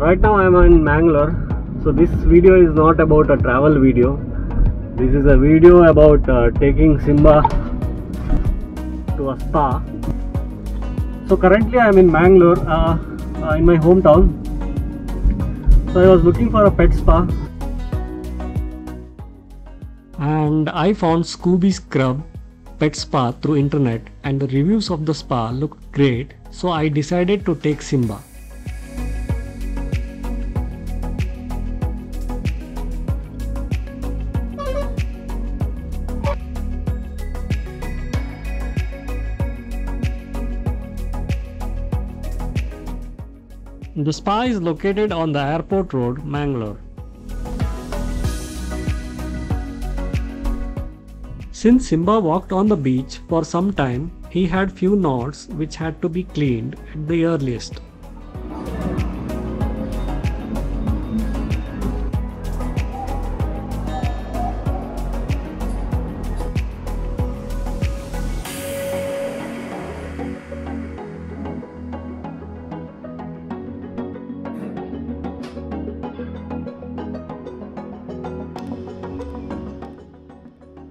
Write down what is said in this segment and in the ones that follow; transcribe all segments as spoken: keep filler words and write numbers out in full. Right now I am in Mangalore, so this video is not about a travel video. This is a video about uh, taking Simba to a spa. So currently I am in Mangalore, uh, uh, in my hometown. So I was looking for a pet spa and I found Scoopy Scrub Pet Spa through internet, and the reviews of the spa looked great, so I decided to take Simba. The spa is located on the airport road, Mangalore. Since Simba walked on the beach for some time, he had few knots which had to be cleaned at the earliest.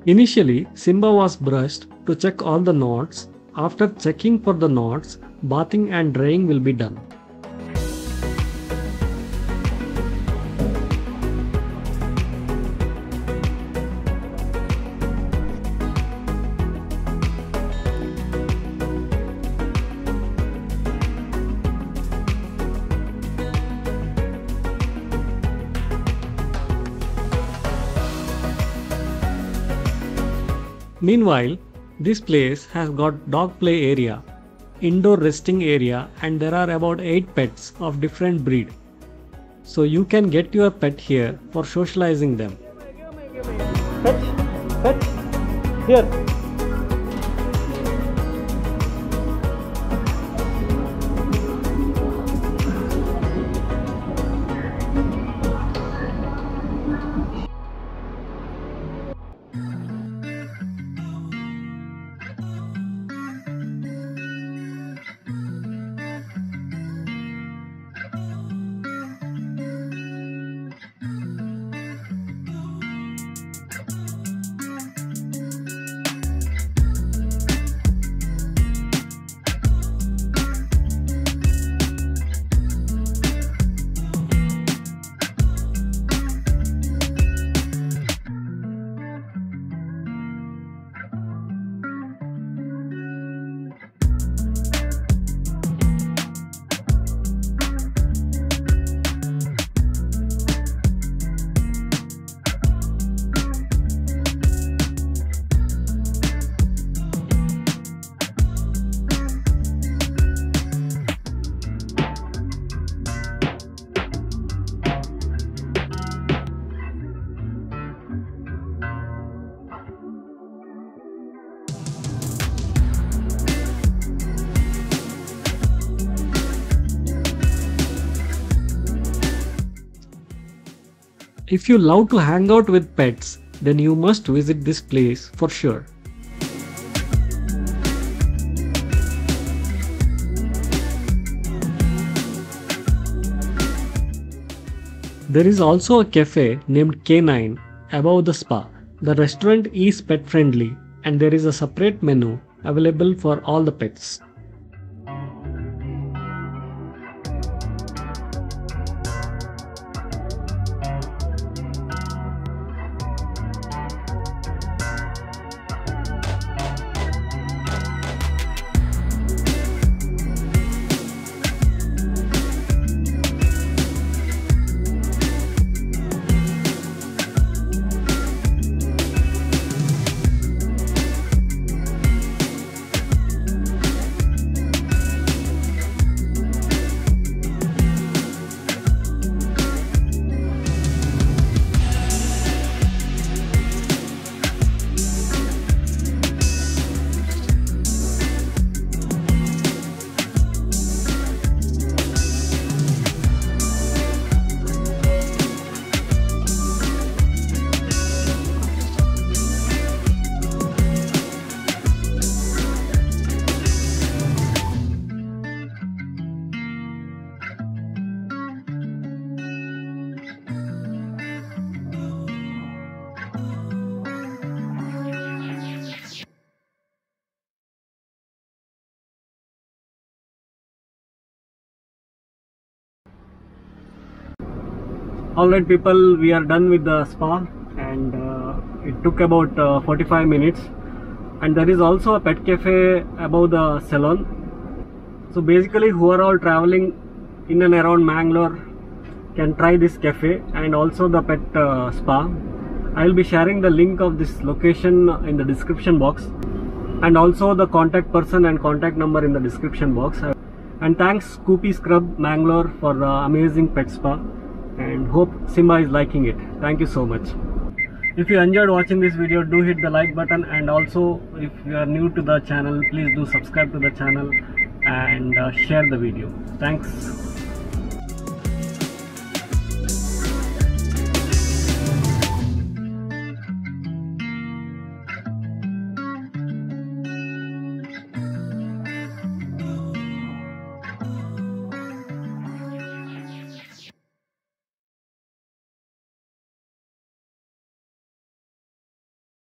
Initially, Simba was brushed to check all the knots. After checking for the knots, bathing and drying will be done. Meanwhile, this place has got dog play area, indoor resting area, and there are about eight pets of different breed. So you can get your pet here for socializing them. Pet, pet, here. If you love to hang out with pets, then you must visit this place for sure. There is also a cafe named K nine above the spa. The restaurant is pet friendly and there is a separate menu available for all the pets. Alright people, we are done with the spa, and uh, it took about uh, forty-five minutes. And there is also a pet cafe above the salon. So basically, who are all traveling in and around Mangalore can try this cafe and also the pet uh, spa. I will be sharing the link of this location in the description box, and also the contact person and contact number in the description box. And thanks Scoopy Scrub Mangalore for the amazing pet spa, and hope Simba is liking it. Thank you so much. If you enjoyed watching this video, do hit the like button, and also if you are new to the channel, please do subscribe to the channel and uh, share the video. Thanks.